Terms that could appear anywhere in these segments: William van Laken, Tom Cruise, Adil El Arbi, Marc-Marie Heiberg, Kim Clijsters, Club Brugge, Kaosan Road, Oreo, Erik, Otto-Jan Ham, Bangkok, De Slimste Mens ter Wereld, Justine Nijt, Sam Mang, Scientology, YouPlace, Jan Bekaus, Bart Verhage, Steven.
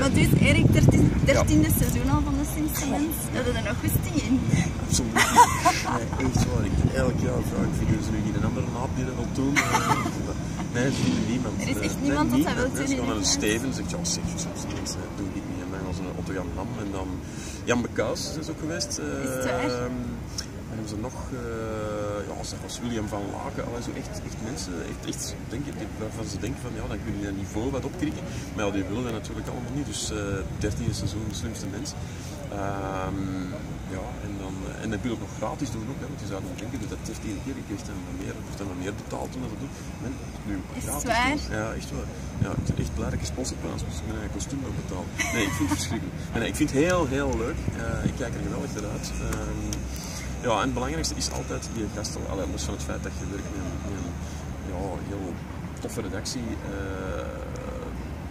Maar dus Erik, 13e seizoen al van de slimste mens, hadden er nog eens 10 in? Absoluut. Nee, echt waar. Ik ben elk jaar vraag, vinden ze nu niet een andere naap die dat wil doen? Nee, ze vinden niemand. Er is echt niemand dat wil doen. Ze gaan naar de Steven, zeg ik, ja, zeg, niks, doe ik niet. En dan was een Otto-Jan Ham en dan Jan Bekaus is ook geweest. Is het waar? En hebben ze nog, ja, was William van Laken, allee, zo echt mensen, echt denk ik, waarvan ze denken van ja, dan kun je dat niveau wat opkrikken. Maar ja, die willen dat natuurlijk allemaal niet, dus 13e seizoen, de slimste mens. Ja, en dat wil ook nog gratis doen, ook, hè, want je zou dan denken dat dat 13e keer, ik kreeg dan meer betaald toen dat doet. Men, nu, is het waar? Doen. Ja, echt waar. Ja, ik ben echt blij dat ik gesponsord ben, anders moest ik mijn kostuum nog betalen. Nee, ik vind het verschrikkelijk. Nee, ik vind het heel leuk, ik kijk er geweldig naar uit. Ja, en het belangrijkste is altijd die gasten, alleen los van het feit dat je werkt met een heel toffe redactie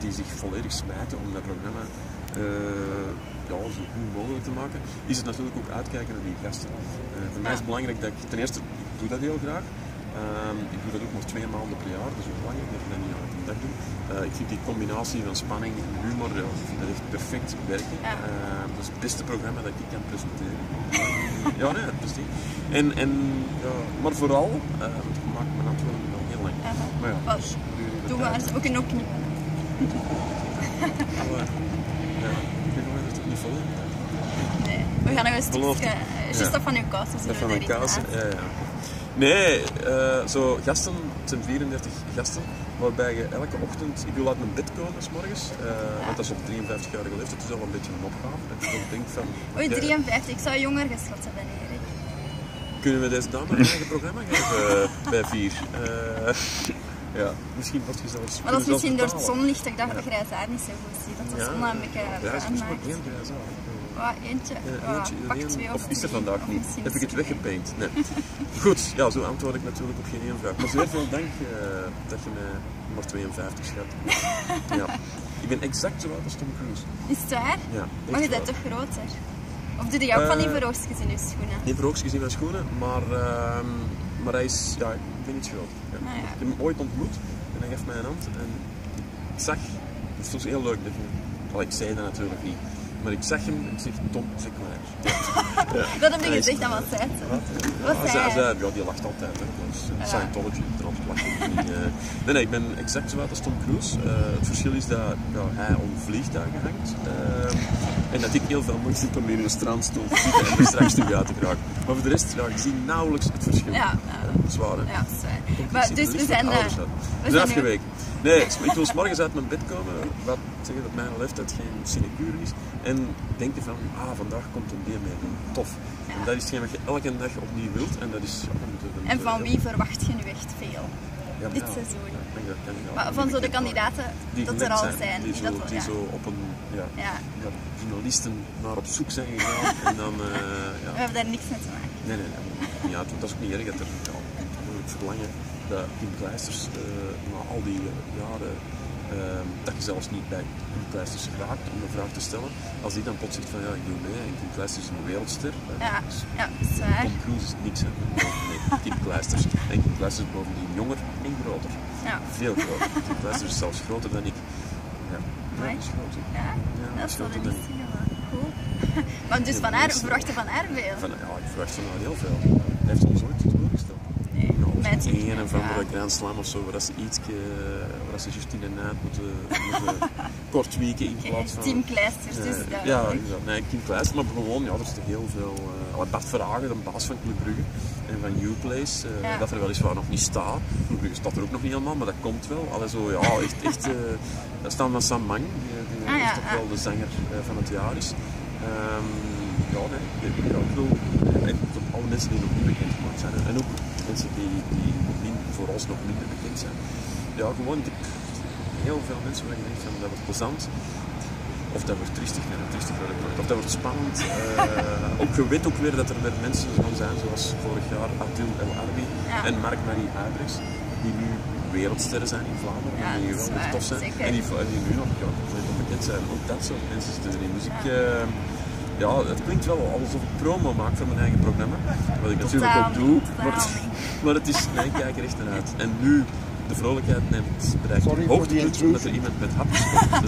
die zich volledig smijten om dat programma zo goed mogelijk te maken, is het natuurlijk ook uitkijken naar die gasten. Voor mij is het belangrijk dat ik, ten eerste, ik doe dat heel graag. Ik doe dat ook maar 2 maanden per jaar, dus ook belangrijk dat je dat niet aan het dag doet. Ik vind die combinatie van spanning en humor, dat echt perfect werken. Dat is het beste programma dat ik kan presenteren. Ja, nee, dat precies. Maar vooral, want ik maak me natuurlijk nog heel lang. Maar ja, dus, doe maar ook een opnieuw. Ja, ik weet nog dat het niet vol is. Nee, we gaan nog een stukje, just dat van uw kaas. Dat van mijn kaas, ja. Nee, zo gasten, het zijn 34 gasten, waarbij je elke ochtend, ik wil uit mijn bed komen 's morgens, want dat is op 53-jarige leeftijd, dus al een beetje een opgave. Oei, 53, ik zou jonger geschat hebben, Erik. Kunnen we deze dame een eigen programma geven bij 4? Ja, misschien wordt je zelfs... Maar dat is misschien door het zonlicht, ik dacht dat de grijze haar niet zo goed ziet, dat de zon een beetje aanmaakt. Ja, grijze haar. Eentje, of is er vandaag niet? Heb ik het weggepaint? Nee. Goed, ja, zo antwoord ik natuurlijk op geen één vraag. Maar zeer veel dank dat je mij maar 52 schat. Ja. Ik ben exact zo oud als Tom Cruise. Is het waar? Ja. Maar je bent toch groter? Of doe je ook van die verhoogstjes in je schoenen? Niet verhoogstjes in mijn schoenen, maar hij is, ja, ik ben iets groot. Ja. Ah, ja. Ik heb hem ooit ontmoet en hij geeft mij een hand en ik zag, het vond heel leuk dat je, ik zei dat natuurlijk niet. Maar ik zag hem en ik zeg, Tom, zeg maar. Ja. Dat heb ik gezegd aan wat tijd. Wat zei hij? Ja, die lacht altijd. Hè. Dus, Scientology, trouwens, lachen. Nee, ik ben exact zo oud als Tom Cruise. Het verschil is dat hij om vliegtuigen hangt. En dat ik heel veel moeite zit om hier in een strandstoel te zitten en er straks terug uit te raken. Maar voor de rest, ik zie nauwelijks het verschil. Ja, zwaar. Ja, zwaar. Dus we zijn afgeweken. Nee, ik wil 's morgens uit mijn bed komen, wat zeggen dat mijn leeftijd geen sinecure is, en denken van, vandaag komt een dier mee, tof. Ja. En dat is hetgeen wat je elke dag opnieuw wilt, en dat is... En van wie verwacht je nu echt veel? Ja, dit seizoen. Ja, van zo de kandidaten dat er al zijn. Die zo op een... journalisten naar op zoek zijn gegaan, en dan... We hebben daar niks mee te maken. Nee. Ja, dat is ook niet erg dat er... het verlangen dat Kim Clijsters na al die jaren, dat je zelfs niet bij Kim Clijsters raakt om een vraag te stellen, als die dan plots zegt van ja, ik doe mee en Kim Clijsters is een wereldster. Ja, dat is waar. Tom Cruise is niks, hè. Nee, Kim Clijsters. En Kim Clijsters is bovendien jonger en groter. Ja. Veel groter. Kim Clijsters is zelfs groter dan ik. Ja, dat is groter. Ja, dat is groter dan ik. Cool. Maar dus van haar, verwacht je van haar veel? Ja, ik verwacht van haar heel veel. Hij heeft ons ooit voorgesteld. Een of andere Grand Slam of zo, waar ze Justine Nijt moeten kort wieken in plaats van... Kim Clijsters dus daar. Nee, Kim Clijsters, maar gewoon, er is toch heel veel... Bart Verhage, de baas van Club Brugge en van YouPlace, dat er weliswaar nog niet staat. Club Brugge staat er ook nog niet helemaal, maar dat komt wel. Allee, zo, echt... Dat staan van Sam Mang, die is toch wel de zanger van het jaar is. Ik bedoel, alle mensen die nog niet bekend gemaakt zijn, en ook mensen die voor ons nog minder bekend zijn. Ja, gewoon heel veel mensen waar je denkt van dat wordt plezant, of dat wordt triestig, of dat wordt spannend. Je weet ook weer dat er weer mensen gaan zijn zoals vorig jaar Adil El Arbi en Marc-Marie Heiberg, die nu wereldsterren zijn in Vlaanderen, en die wel weer tof zijn, en die nu nog bekend zijn. Ook dat soort mensen zitten erin. Dus het klinkt wel alsof ik promo maak van mijn eigen programma, wat ik natuurlijk ook doe, maar het is, kijk er echt naar uit. En nu, de vrolijkheid neemt bereikt hoogtepunt, omdat er iemand met hapjes komt.